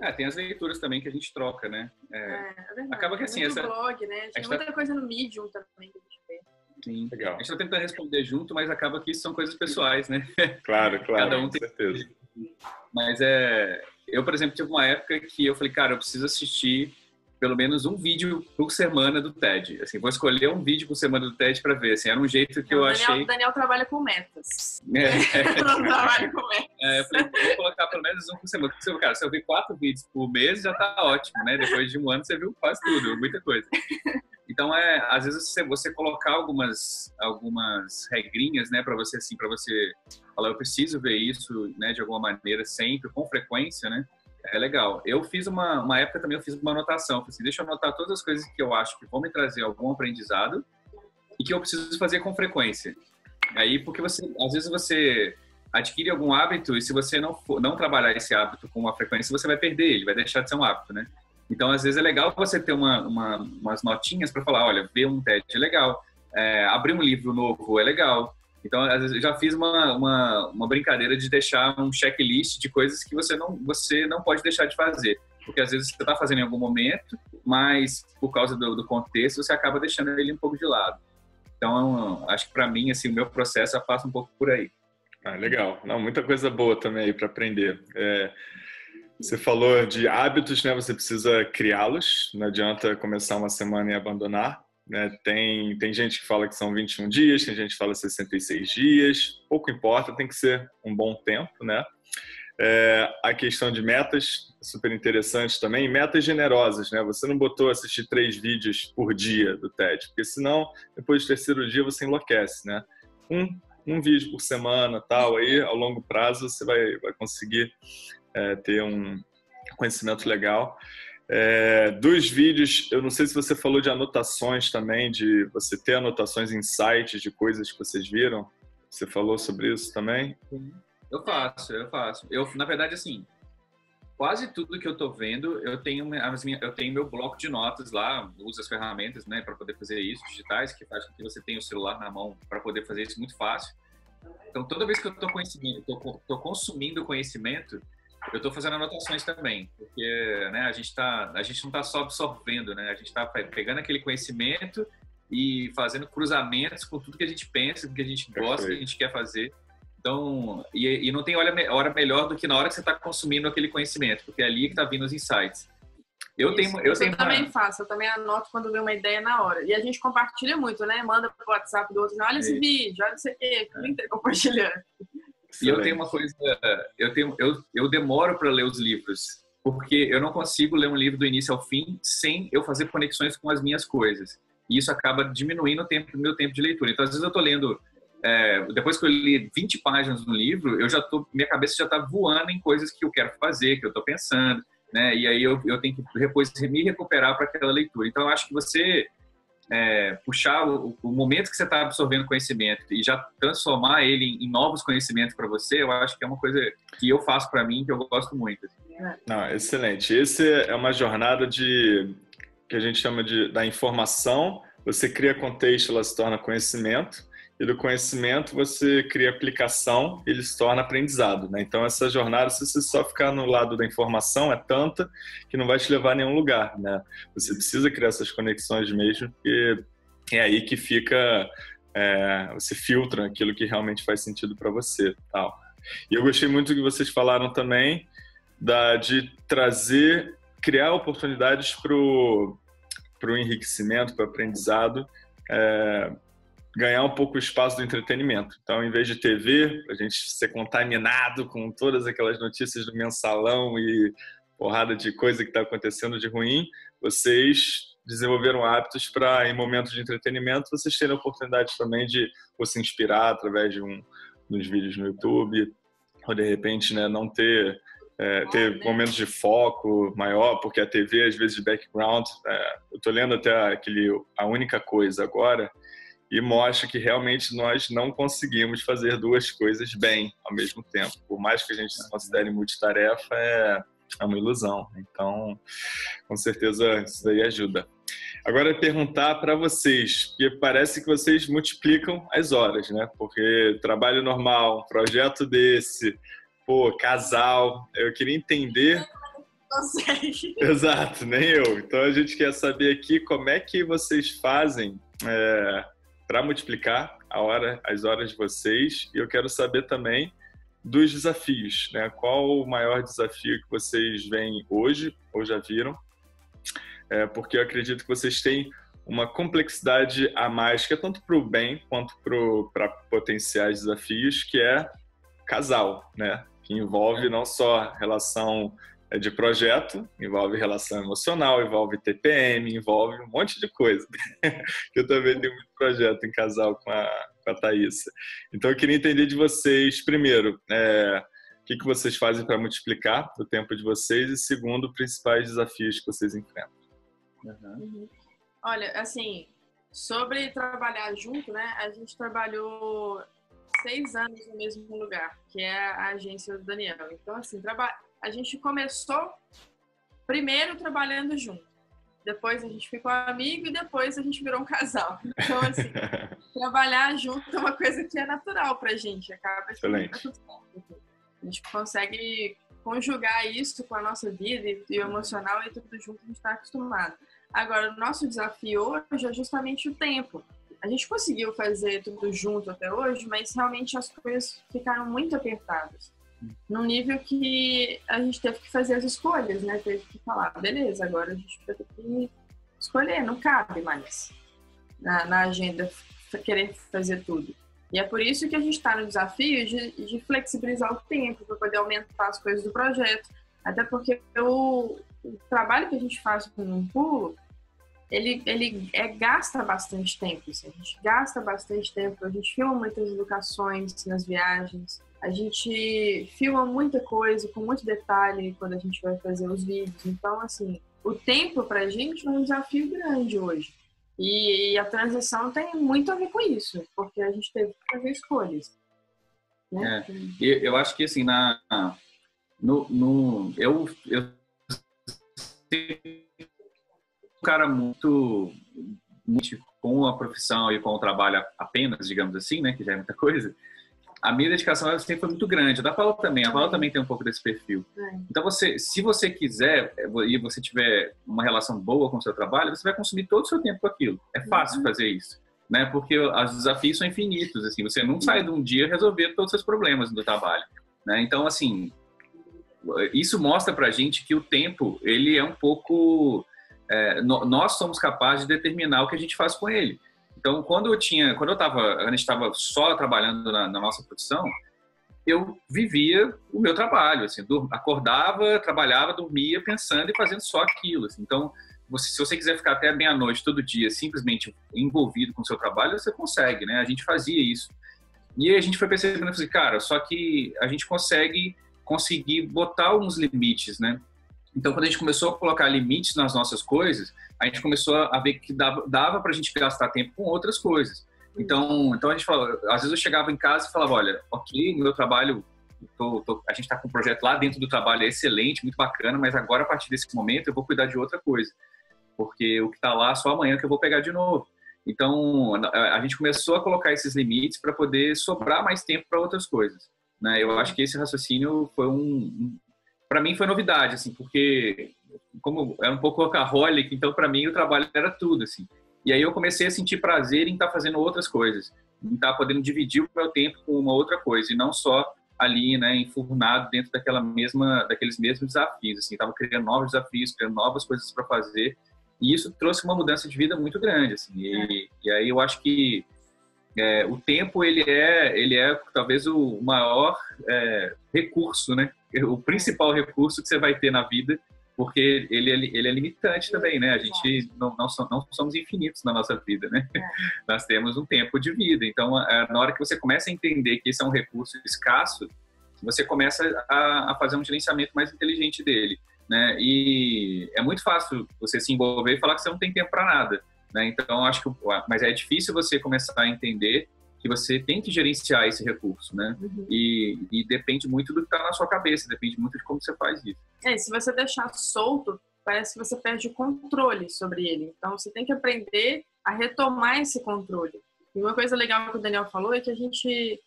Ah, tem as leituras também que a gente troca, né? É, é, é verdade. Acaba que assim... Tem essa... blog, né? Tem muita tá... coisa no Medium também que a gente vê. Sim, legal. A gente tá tentando responder junto, mas acaba que isso são coisas pessoais, né? Claro, claro. Cada um tem certeza. Mas é... Eu, por exemplo, tive uma época que eu falei, cara, eu preciso assistir pelo menos um vídeo por semana do TED. Assim, vou escolher um vídeo por semana do TED para ver. Assim, era um jeito que eu, eu Daniel, achei... O Daniel trabalha com metas. É. Eu não trabalho com metas. É, eu falei, vou colocar pelo menos um por semana. Porque, cara, se eu ver quatro vídeos por mês, já tá ótimo, né? Depois de um ano, você viu quase tudo, muita coisa. Então, é, às vezes, você colocar algumas, algumas regrinhas, né? Para você, assim, para você falar, eu preciso ver isso, né? De alguma maneira, sempre, com frequência, né? É legal. Eu fiz uma, uma época também, eu fiz uma anotação. Assim, deixa eu anotar todas as coisas que eu acho que vão me trazer algum aprendizado e que eu preciso fazer com frequência. Aí, porque você, às vezes você adquire algum hábito e se você não, for, não trabalhar esse hábito com uma frequência, você vai perder ele, vai deixar de ser um hábito, né? Então, às vezes é legal você ter uma, uma, umas notinhas para falar, olha, ver um TED é legal, é, abrir um livro novo é legal. Então, às vezes, eu já fiz uma, uma, uma brincadeira de deixar um checklist de coisas que você não, você não pode deixar de fazer. Porque, às vezes, você está fazendo em algum momento, mas, por causa do, do contexto, você acaba deixando ele um pouco de lado. Então, acho que, para mim, assim, o meu processo já passa um pouco por aí. Ah, legal. Não, muita coisa boa também aí para aprender. É, você falou de hábitos, né? Você precisa criá-los. Não adianta começar uma semana e abandonar. Né? Tem, tem gente que fala que são vinte e um dias, tem gente que fala sessenta e seis dias, pouco importa, tem que ser um bom tempo, né? É, a questão de metas, super interessante também, metas generosas, né? Você não botou assistir três vídeos por dia do TED, porque senão, depois do terceiro dia você enlouquece, né? Um, um vídeo por semana, tal, aí ao longo prazo você vai, vai conseguir é, ter um conhecimento legal. É, dos vídeos, eu não sei se você falou de anotações também, de você ter anotações em sites de coisas que vocês viram. Você falou sobre isso também? Eu faço, eu faço. Eu, na verdade, assim, quase tudo que eu tô vendo, eu tenho, as minhas, eu tenho meu bloco de notas lá, uso as ferramentas, né, para poder fazer isso, digitais, que faz com que você tenha o celular na mão para poder fazer isso muito fácil. Então, toda vez que eu tô, tô, tô consumindo conhecimento, eu estou fazendo anotações também, porque né, a gente tá, a gente não está só absorvendo, né? A gente está pegando aquele conhecimento e fazendo cruzamentos com tudo que a gente pensa, com o que a gente gosta, o que a gente quer fazer. Então, e, e não tem hora, hora melhor do que na hora que você está consumindo aquele conhecimento, porque é ali que está vindo os insights. Eu, tenho, eu, eu tenho também uma... faço, eu também anoto quando vê uma ideia na hora. E a gente compartilha muito, né? Manda para o WhatsApp do outro, olha esse vídeo, olha não sei o quê, compartilhando. E eu tenho uma coisa, eu, tenho, eu, eu demoro para ler os livros, porque eu não consigo ler um livro do início ao fim sem eu fazer conexões com as minhas coisas. E isso acaba diminuindo o tempo, meu tempo de leitura. Então, às vezes eu estou lendo, é, depois que eu li vinte páginas do livro, eu já tô, minha cabeça já está voando em coisas que eu quero fazer, que eu estou pensando, né? E aí eu, eu tenho que depois me recuperar para aquela leitura. Então, eu acho que você... É, puxar o, o momento que você está absorvendo conhecimento e já transformar ele em, em novos conhecimentos para você, eu acho que é uma coisa que eu faço para mim, que eu gosto muito. Não, excelente. Essa é uma jornada de que a gente chama de da informação. Você cria contexto, ela se torna conhecimento. E do conhecimento você cria aplicação, ele se torna aprendizado, né? Então essa jornada, se você só ficar no lado da informação, é tanta que não vai te levar a nenhum lugar, né? Você precisa criar essas conexões mesmo, porque é aí que fica, é, você filtra aquilo que realmente faz sentido para você, tal. E eu gostei muito do que vocês falaram também, da, de trazer, criar oportunidades para o enriquecimento, para o aprendizado, é, ganhar um pouco o espaço do entretenimento. Então, em vez de T V, a gente ser contaminado com todas aquelas notícias do mensalão e porrada de coisa que está acontecendo de ruim, vocês desenvolveram hábitos para, em momentos de entretenimento, vocês terem a oportunidade também de ou se inspirar através de um, dos vídeos no YouTube, ou de repente, né, não ter, é, ter momentos de foco maior, porque a T V, às vezes, de background... É, eu estou lendo até aquele A Única Coisa agora, e mostra que realmente nós não conseguimos fazer duas coisas bem ao mesmo tempo. Por mais que a gente se considere multitarefa, é uma ilusão. Então, com certeza, isso daí ajuda. Agora, perguntar para vocês, porque parece que vocês multiplicam as horas, né? Porque trabalho normal, um projeto desse, pô, casal, eu queria entender... Consegue. Exato, nem eu. Então a gente quer saber aqui como é que vocês fazem é, para multiplicar a hora, as horas de vocês, e eu quero saber também dos desafios, né? Qual o maior desafio que vocês veem hoje, ou já viram, é, porque eu acredito que vocês têm uma complexidade a mais, que é tanto para o bem quanto para potenciais desafios, que é casal, né? Que envolve é. não só relação... de projeto, envolve relação emocional, envolve T P M, envolve um monte de coisa. Eu também tenho muito projeto em casal com a, com a Thaísa. Então, eu queria entender de vocês, primeiro, é, o que, que vocês fazem para multiplicar o tempo de vocês e, segundo, principais desafios que vocês enfrentam. Uhum. Olha, assim, sobre trabalhar junto, né? A gente trabalhou seis anos no mesmo lugar, que é a agência do Daniel. Então, assim, trabalhar... A gente começou primeiro trabalhando junto, depois a gente ficou amigo e depois a gente virou um casal. Então, assim, trabalhar junto é uma coisa que é natural pra gente, acaba de tudo certo. A gente consegue conjugar isso com a nossa vida e, e o emocional e tudo junto, a gente tá acostumado. Agora, o nosso desafio hoje é justamente o tempo. A gente conseguiu fazer tudo junto até hoje, mas realmente as coisas ficaram muito apertadas. Num nível que a gente teve que fazer as escolhas, né? Teve que falar, beleza, agora a gente vai ter que escolher, não cabe mais na, na agenda querer fazer tudo. E é por isso que a gente está no desafio de, de flexibilizar o tempo para poder aumentar as coisas do projeto. Até porque o, o trabalho que a gente faz com um pulo, ele, ele é, gasta bastante tempo. Assim, a gente gasta bastante tempo, a gente filma muitas educações nas viagens. A gente filma muita coisa com muito detalhe quando a gente vai fazer os vídeos. Então, assim, o tempo pra gente é um desafio grande hoje. E, e a transição tem muito a ver com isso, porque a gente teve que fazer escolhas. Né? É, eu acho que, assim, na, no, no, eu, eu um cara muito, muito com a profissão e com o trabalho apenas, digamos assim, né, que já é muita coisa. A minha dedicação ela sempre foi muito grande. A da Paula também. A Paula também tem um pouco desse perfil. É. Então, você, se você quiser e você tiver uma relação boa com o seu trabalho, você vai consumir todo o seu tempo com aquilo. É fácil uhum. fazer isso, né? Porque os desafios são infinitos. Assim, você não sai de um dia resolver todos os seus problemas do trabalho, né? Então, assim, isso mostra pra gente que o tempo, ele é um pouco... É, nós somos capazes de determinar o que a gente faz com ele. Então, quando eu tinha, quando eu tava, a gente estava só trabalhando na, na nossa produção, eu vivia o meu trabalho, assim, dur- acordava, trabalhava, dormia, pensando e fazendo só aquilo, assim. Então, você, se você quiser ficar até meia-noite todo dia, simplesmente envolvido com o seu trabalho, você consegue, né? A gente fazia isso. E aí a gente foi percebendo, assim, cara, só que a gente consegue conseguir botar alguns limites, né? Então, quando a gente começou a colocar limites nas nossas coisas, a gente começou a ver que dava, dava para a gente gastar tempo com outras coisas. Então, então a gente falou, às vezes eu chegava em casa e falava, olha, ok, meu trabalho, tô, tô, a gente está com um projeto lá dentro do trabalho, é excelente, muito bacana, mas agora, a partir desse momento, eu vou cuidar de outra coisa, porque o que está lá só amanhã que eu vou pegar de novo. Então, a gente começou a colocar esses limites para poder sobrar mais tempo para outras coisas, né? Eu acho que esse raciocínio foi um... um Para mim foi novidade, assim, porque como era um pouco workaholic, então para mim o trabalho era tudo, assim. E aí eu comecei a sentir prazer em estar fazendo outras coisas, em estar podendo dividir o meu tempo com uma outra coisa e não só ali, né, enfurnado dentro daquela mesma, daqueles mesmos desafios, assim. Estava criando novos desafios, criando novas coisas para fazer e isso trouxe uma mudança de vida muito grande, assim. E, e aí eu acho que é, o tempo ele é, ele é talvez o maior é, recurso, né? O principal recurso que você vai ter na vida, porque ele, ele, ele é limitante também, né? A gente não, não, não somos infinitos na nossa vida, né? É. Nós temos um tempo de vida. Então, na hora que você começa a entender que isso é um recurso escasso, você começa a, a fazer um gerenciamento mais inteligente dele, né? E é muito fácil você se envolver e falar que você não tem tempo para nada, né? Então, acho que... Mas é difícil você começar a entender que você tem que gerenciar esse recurso, né? Uhum. E, e depende muito do que está na sua cabeça, depende muito de como você faz isso. É, se você deixar solto parece que você perde o controle sobre ele. Então, você tem que aprender a retomar esse controle. E uma coisa legal que o Daniel falou é que a gente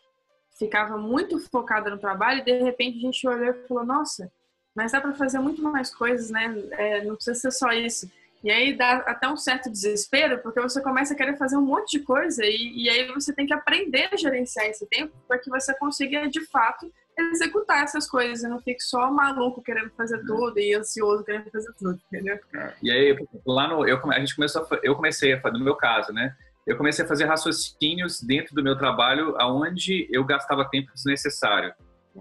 ficava muito focada no trabalho e, de repente, a gente olhou e falou, nossa, mas dá para fazer muito mais coisas, né? É, não precisa ser só isso. E aí dá até um certo desespero, porque você começa a querer fazer um monte de coisa e, e aí você tem que aprender a gerenciar esse tempo para que você consiga, de fato, executar essas coisas e não fique só maluco querendo fazer tudo e ansioso querendo fazer tudo, entendeu? E aí, lá no... Eu, a gente começou a, eu comecei a fazer, no meu caso, né? Eu comecei a fazer raciocínios dentro do meu trabalho aonde eu gastava tempo desnecessário.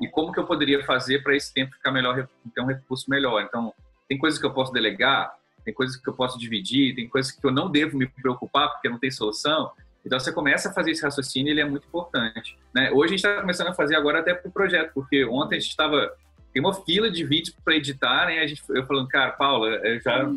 E como que eu poderia fazer para esse tempo ficar melhor, ter um recurso melhor. Então, tem coisas que eu posso delegar, tem coisas que eu posso dividir, tem coisas que eu não devo me preocupar porque não tem solução. Então, você começa a fazer esse raciocínio, ele é muito importante, né? Hoje, a gente está começando a fazer agora até para o projeto, porque ontem a gente estava... Tem uma fila de vídeos para editar, né? A gente, eu falando, cara, Paula, eu já...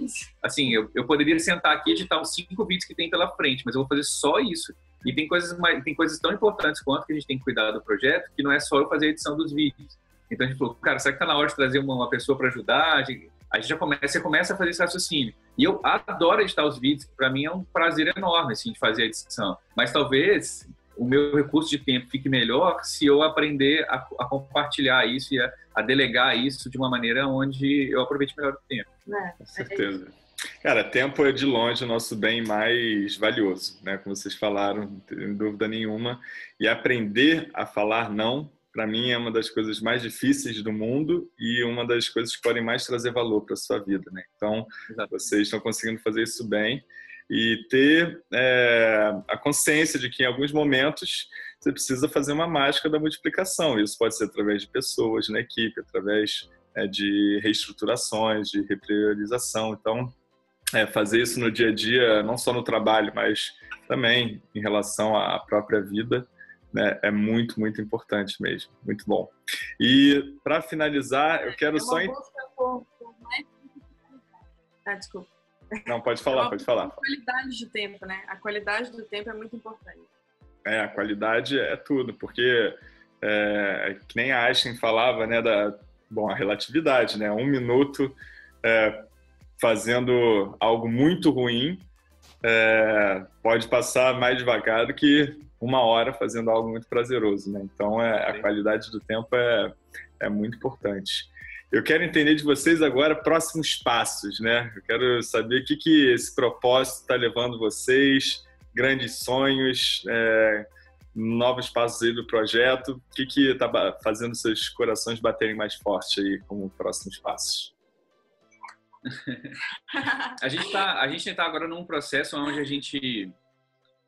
Assim, eu, eu poderia sentar aqui e editar os cinco vídeos que tem pela frente, mas eu vou fazer só isso. E tem coisas, mais, tem coisas tão importantes quanto que a gente tem que cuidar do projeto, que não é só eu fazer a edição dos vídeos. Então, a gente falou, cara, será que está na hora de trazer uma, uma pessoa para ajudar? A gente, a gente já começa, você começa a fazer esse raciocínio. E eu adoro editar os vídeos, para mim é um prazer enorme, assim, de fazer a edição. Mas talvez o meu recurso de tempo fique melhor se eu aprender a, a compartilhar isso e a, a delegar isso de uma maneira onde eu aproveite melhor o tempo. É, com certeza. É. Cara, tempo é de longe o nosso bem mais valioso, né? Como vocês falaram, sem dúvida nenhuma. E aprender a falar não, para mim, é uma das coisas mais difíceis do mundo e uma das coisas que podem mais trazer valor para a sua vida, né? Então, exato, vocês estão conseguindo fazer isso bem. E ter é, a consciência de que em alguns momentos você precisa fazer uma mágica da multiplicação. Isso pode ser através de pessoas na equipe, através é, de reestruturações, de repriorização. Então, é, fazer isso no dia a dia, não só no trabalho, mas também em relação à própria vida, né, é muito, muito importante mesmo. Muito bom. E, para finalizar, eu quero é só... Ent... Por... Ah, desculpa. Não, pode falar, pode falar. A qualidade do tempo, né? A qualidade do tempo é muito importante. É, a qualidade é tudo, porque é, que nem a Einstein falava, né, da, bom, a relatividade, né? Um minuto é, fazendo algo muito ruim é, pode passar mais devagar do que uma hora fazendo algo muito prazeroso, né? Então, é, a qualidade do tempo é, é muito importante. Eu quero entender de vocês agora próximos passos, né? Eu quero saber o que, que esse propósito está levando vocês, grandes sonhos, é, novos passos aí do projeto. O que que está fazendo seus corações baterem mais forte aí como próximos passos? A gente tá, a gente está agora num processo onde a gente,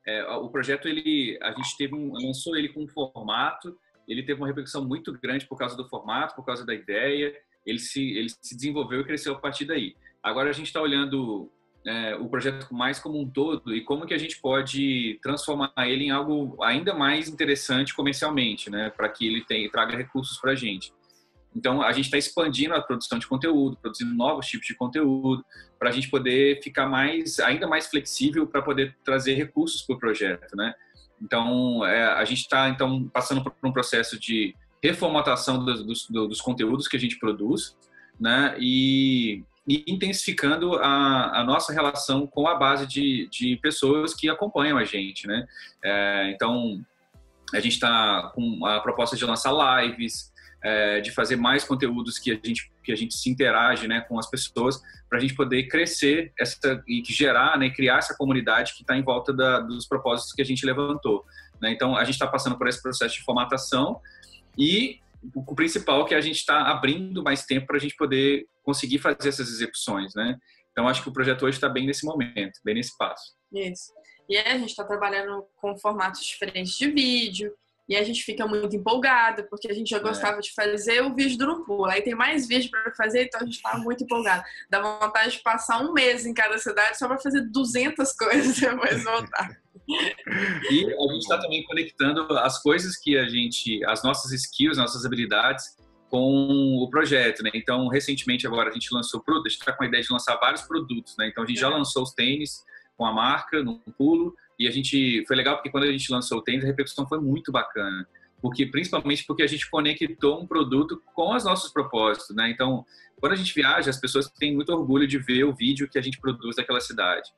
é, o projeto ele, a gente teve um, lançou ele com um formato. Ele teve uma repercussão muito grande por causa do formato, por causa da ideia. Ele se, ele se desenvolveu e cresceu a partir daí. Agora a gente está olhando é, o projeto mais como um todo e como que a gente pode transformar ele em algo ainda mais interessante comercialmente, né? Para que ele tenha, traga recursos para a gente. Então a gente está expandindo a produção de conteúdo, produzindo novos tipos de conteúdo, para a gente poder ficar mais, ainda mais flexível para poder trazer recursos para o projeto, né? Então, é, a gente está então, passando por um processo de reformatação dos, dos, dos conteúdos que a gente produz, né? E, e intensificando a, a nossa relação com a base de, de pessoas que acompanham a gente, né? É, então, a gente está com a proposta de lançar lives, é, de fazer mais conteúdos que a gente, que a gente se interage, né, com as pessoas, para a gente poder crescer essa, e gerar, né, criar essa comunidade que está em volta da, dos propósitos que a gente levantou, né? Então, a gente está passando por esse processo de formatação e o principal é que a gente está abrindo mais tempo para a gente poder conseguir fazer essas execuções, né? Então, acho que o projeto hoje está bem nesse momento, bem nesse passo. Isso. E aí, a gente está trabalhando com formatos diferentes de vídeo. E a gente fica muito empolgada, porque a gente já gostava é. de fazer o vídeo do Num Pulo. Aí tem mais vídeo para fazer, então a gente tá muito empolgada. Dá vontade de passar um mês em cada cidade só para fazer duzentas coisas e depois voltar. E a gente está também conectando as coisas que a gente... As nossas skills, nossas habilidades com o projeto, né? Então, recentemente agora a gente lançou produto. A gente tá com a ideia de lançar vários produtos, né? Então, a gente é. já lançou os tênis com a marca, Num Pulo. E a gente, foi legal porque quando a gente lançou o tênis, a repercussão foi muito bacana. porque principalmente porque a gente conectou um produto com os nossos propósitos, né? Então, quando a gente viaja, as pessoas têm muito orgulho de ver o vídeo que a gente produz daquela cidade.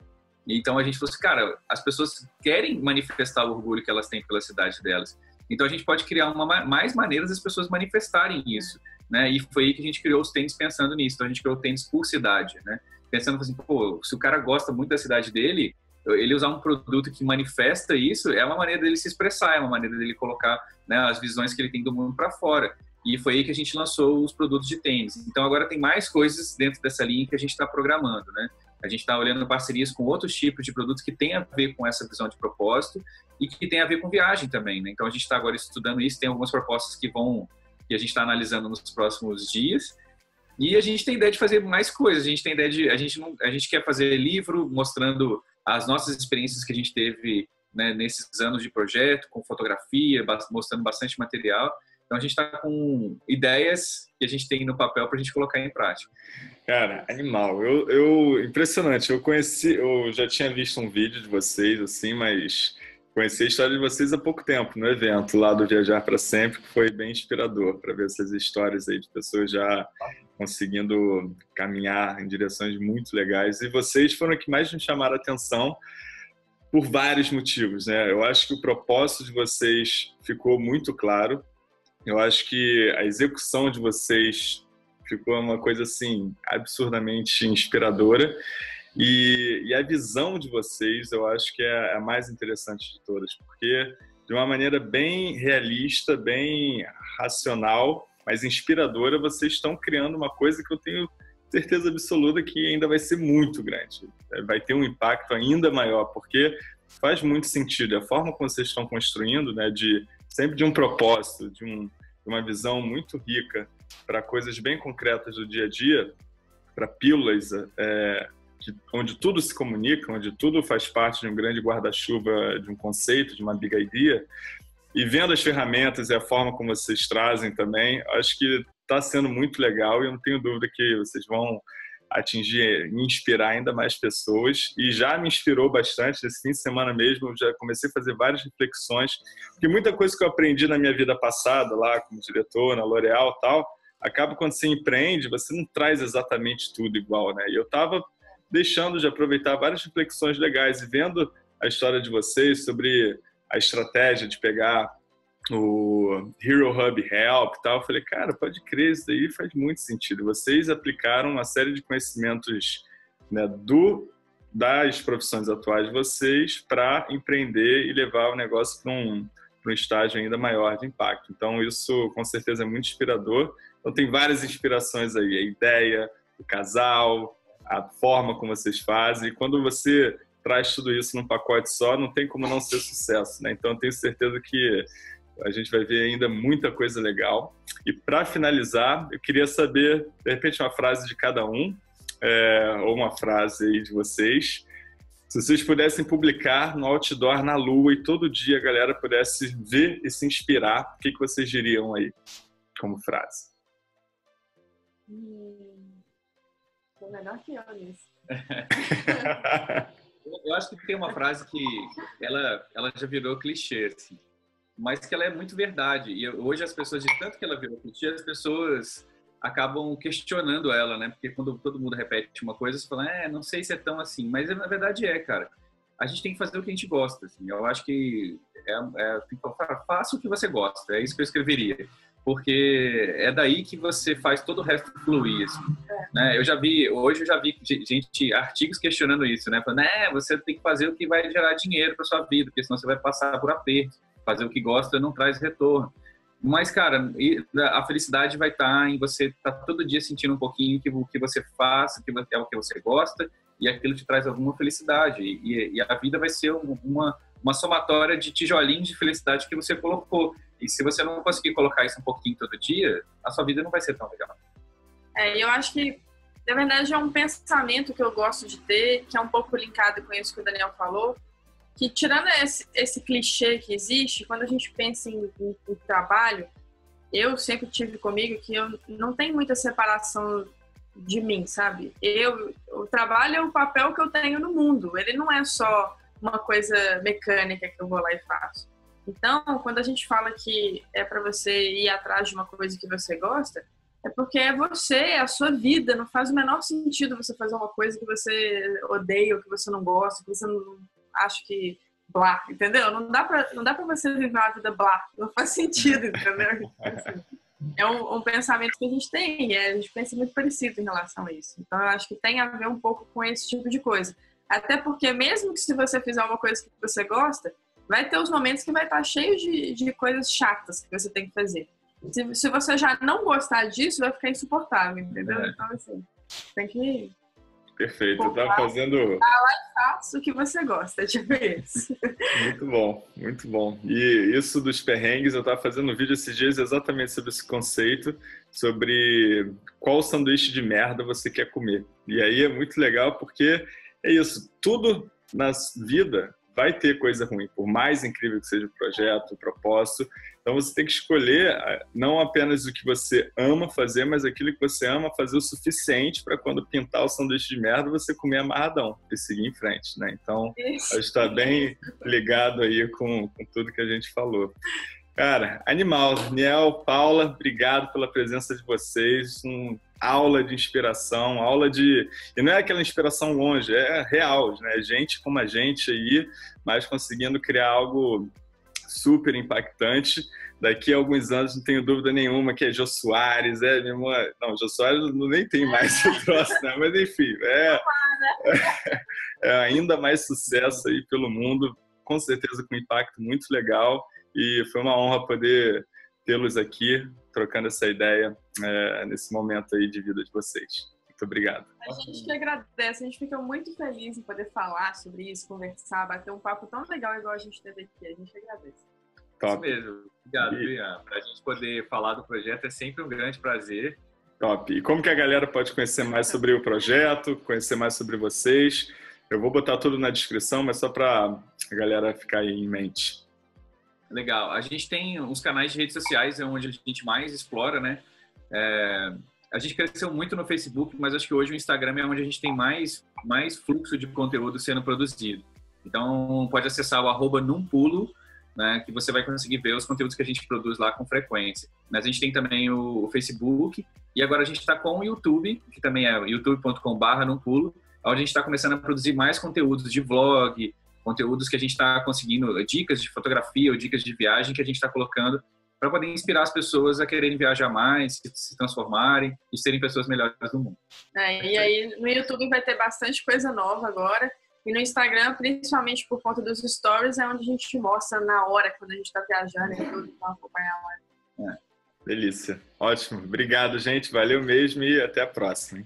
Então, a gente falou assim, cara, as pessoas querem manifestar o orgulho que elas têm pela cidade delas. Então, a gente pode criar uma, mais maneiras das pessoas manifestarem isso, né? E foi aí que a gente criou os tênis pensando nisso. Então, a gente criou tênis por cidade, né? Pensando assim, pô, se o cara gosta muito da cidade dele, ele usar um produto que manifesta isso é uma maneira dele se expressar, é uma maneira dele colocar, né, as visões que ele tem do mundo para fora. E foi aí que a gente lançou os produtos de tênis. Então, agora tem mais coisas dentro dessa linha que a gente está programando, né? A gente está olhando parcerias com outros tipos de produtos que tem a ver com essa visão de propósito e que tem a ver com viagem também, né? Então, a gente está agora estudando isso, tem algumas propostas que vão, que a gente está analisando nos próximos dias. E a gente tem ideia de fazer mais coisas, a gente tem ideia de... A gente, não, a gente quer fazer livro mostrando as nossas experiências que a gente teve, né, nesses anos de projeto, com fotografia, mostrando bastante material. Então, a gente está com ideias que a gente tem no papel para a gente colocar em prática. Cara, animal. Eu, eu, impressionante. Eu conheci, eu já tinha visto um vídeo de vocês, assim, mas conheci a história de vocês há pouco tempo, no evento lá do Viajar para Sempre, que foi bem inspirador para ver essas histórias aí de pessoas já conseguindo caminhar em direções muito legais. E vocês foram os que mais me chamaram a atenção, por vários motivos, né? Eu acho que o propósito de vocês ficou muito claro. Eu acho que a execução de vocês ficou uma coisa, assim, absurdamente inspiradora. E, e a visão de vocês, eu acho que é a mais interessante de todas, porque de uma maneira bem realista, bem racional, mas inspiradora, vocês estão criando uma coisa que eu tenho certeza absoluta que ainda vai ser muito grande. Vai ter um impacto ainda maior, porque faz muito sentido. A forma como vocês estão construindo, né, de... sempre de um propósito, de, um, de uma visão muito rica para coisas bem concretas do dia a dia, para pílulas, é, de, onde tudo se comunica, onde tudo faz parte de um grande guarda-chuva, de um conceito, de uma big idea. E vendo as ferramentas e a forma como vocês trazem também, acho que está sendo muito legal e eu não tenho dúvida que vocês vão atingir, inspirar ainda mais pessoas, e já me inspirou bastante. Esse fim de semana mesmo, eu já comecei a fazer várias reflexões, porque muita coisa que eu aprendi na minha vida passada, lá como diretor, na L'Oréal e tal, acaba quando você empreende, você não traz exatamente tudo igual, né? E eu tava deixando de aproveitar várias reflexões legais, e vendo a história de vocês sobre a estratégia de pegar o Hero Hub Help e tal, eu falei, cara, pode crer, isso daí faz muito sentido. Vocês aplicaram uma série de conhecimentos, né, do, das profissões atuais de vocês para empreender e levar o negócio para um, para um estágio ainda maior de impacto. Então, isso com certeza é muito inspirador. Então, tem várias inspirações aí, a ideia, o casal, a forma como vocês fazem. E quando você traz tudo isso num pacote só, não tem como não ser sucesso, né? Então, eu tenho certeza que a gente vai ver ainda muita coisa legal. E para finalizar, eu queria saber, de repente, uma frase de cada um, é, ou uma frase aí de vocês. Se vocês pudessem publicar no outdoor, na lua, e todo dia a galera pudesse ver e se inspirar, o que, que vocês diriam aí como frase? Hum, tô melhor que eu nisso. Eu acho que tem uma frase que ela, ela já virou clichê, assim, mas que ela é muito verdade. E hoje as pessoas, de tanto que ela virou clichê, as pessoas acabam questionando ela, né? Porque quando todo mundo repete uma coisa, você fala, é, não sei se é tão assim. Mas na verdade é, cara. A gente tem que fazer o que a gente gosta, assim. Eu acho que é, é, faça o que você gosta. É isso que eu escreveria. Porque é daí que você faz todo o resto fluir, assim, né? Eu já vi, hoje eu já vi gente, artigos questionando isso, né? Falando, é, você tem que fazer o que vai gerar dinheiro para sua vida, porque senão você vai passar por aperto. Fazer o que gosta não traz retorno. Mas, cara, a felicidade vai estar em você estar todo dia sentindo um pouquinho que o que você faz, que é o que você gosta, e aquilo te traz alguma felicidade. E, e a vida vai ser uma, uma somatória de tijolinhos de felicidade que você colocou. E se você não conseguir colocar isso um pouquinho todo dia, a sua vida não vai ser tão legal. É, eu acho que, na verdade, é um pensamento que eu gosto de ter, que é um pouco linkado com isso que o Daniel falou, que tirando esse, esse clichê que existe, quando a gente pensa em, em, em trabalho, eu sempre tive comigo que eu não tenho muita separação de mim, sabe? Eu, o trabalho é o papel que eu tenho no mundo, ele não é só uma coisa mecânica que eu vou lá e faço. Então, quando a gente fala que é para você ir atrás de uma coisa que você gosta, é porque é você, é a sua vida. Não faz o menor sentido você fazer uma coisa que você odeia, ou que você não gosta, que você não acha que... blá, entendeu? Não dá pra, não dá pra você viver uma vida blá. Não faz sentido, entendeu? É um, um pensamento que a gente tem. É, a gente pensa muito parecido em relação a isso. Então, eu acho que tem a ver um pouco com esse tipo de coisa. Até porque mesmo que se você fizer uma coisa que você gosta, vai ter os momentos que vai estar cheio de, de coisas chatas que você tem que fazer. Se, se você já não gostar disso, vai ficar insuportável, entendeu? É. Então, assim, tem que... Perfeito, eu tava fazendo... Ah, lá e faço o que você gosta, tipo isso. Muito bom, muito bom. E isso dos perrengues, eu tava fazendo um vídeo esses dias exatamente sobre esse conceito, sobre qual sanduíche de merda você quer comer. E aí é muito legal porque é isso, tudo na vida vai ter coisa ruim, por mais incrível que seja o projeto, o propósito. Então você tem que escolher não apenas o que você ama fazer, mas aquilo que você ama fazer o suficiente para quando pintar o sanduíche de merda você comer amarradão e seguir em frente, né? Então a gente tá bem ligado aí com, com tudo que a gente falou. Cara, animal, Daniel, Paula, obrigado pela presença de vocês, um aula de inspiração, aula de... E não é aquela inspiração longe, é real, né? Gente como a gente aí, mas conseguindo criar algo super impactante. Daqui a alguns anos, não tenho dúvida nenhuma, que é Jô Soares, é minha irmã... Não, Jô Soares não, nem tem mais esse troço, né? Mas enfim, é... é ainda mais sucesso aí pelo mundo, com certeza com um impacto muito legal, e foi uma honra poder tê-los aqui, trocando essa ideia é, nesse momento aí de vida de vocês. Muito obrigado. A gente que agradece, a gente fica muito feliz em poder falar sobre isso, conversar, bater um papo tão legal igual a gente teve aqui, a gente agradece. Top. Isso mesmo, obrigado, e... Ian. Para a gente poder falar do projeto é sempre um grande prazer. Top. E como que a galera pode conhecer mais sobre o projeto, conhecer mais sobre vocês? Eu vou botar tudo na descrição, mas só para a galera ficar aí em mente. Legal. A gente tem uns canais de redes sociais, é onde a gente mais explora, né? É, a gente cresceu muito no Facebook, mas acho que hoje o Instagram é onde a gente tem mais, mais fluxo de conteúdo sendo produzido. Então, pode acessar o arroba Num Pulo, né, que você vai conseguir ver os conteúdos que a gente produz lá com frequência. Mas a gente tem também o Facebook e agora a gente está com o YouTube, que também é youtube ponto com barra Num Pulo, onde a gente está começando a produzir mais conteúdos de vlog, conteúdos que a gente está conseguindo, dicas de fotografia ou dicas de viagem que a gente está colocando para poder inspirar as pessoas a quererem viajar mais, se transformarem e serem pessoas melhores do mundo. É, e aí no YouTube vai ter bastante coisa nova agora e no Instagram, principalmente por conta dos stories, é onde a gente mostra na hora quando a gente está viajando e tudo, então acompanhar a hora. É. Delícia, ótimo. Obrigado, gente. Valeu mesmo e até a próxima.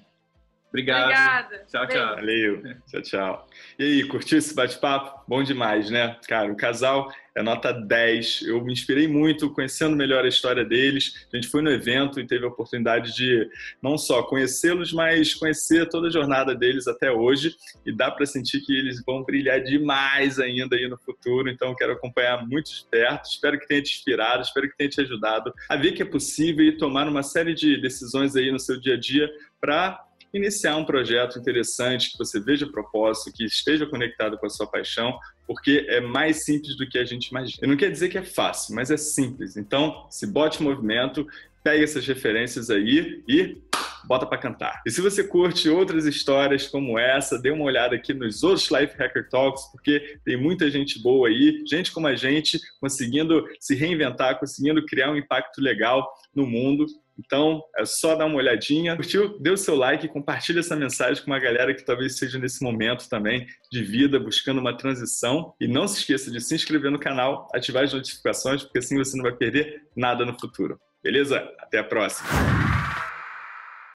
Obrigado. Obrigada. Tchau, tchau. Bem. Valeu. Tchau, tchau. E aí, curtiu esse bate-papo? Bom demais, né? Cara, o casal é nota dez. Eu me inspirei muito conhecendo melhor a história deles. A gente foi no evento e teve a oportunidade de não só conhecê-los, mas conhecer toda a jornada deles até hoje. E dá para sentir que eles vão brilhar demais ainda aí no futuro. Então, eu quero acompanhar muito de perto. Espero que tenha te inspirado, espero que tenha te ajudado a ver que é possível e tomar uma série de decisões aí no seu dia a dia para iniciar um projeto interessante, que você veja propósito, que esteja conectado com a sua paixão, porque é mais simples do que a gente imagina. Eu não quero dizer que é fácil, mas é simples. Então, se bote em movimento, pega essas referências aí e bota para cantar. E se você curte outras histórias como essa, dê uma olhada aqui nos outros Life Hacker Talks, porque tem muita gente boa aí, gente como a gente, conseguindo se reinventar, conseguindo criar um impacto legal no mundo. Então, é só dar uma olhadinha. Curtiu? Dê o seu like e compartilha essa mensagem com uma galera que talvez esteja nesse momento também de vida, buscando uma transição. E não se esqueça de se inscrever no canal, ativar as notificações, porque assim você não vai perder nada no futuro. Beleza? Até a próxima!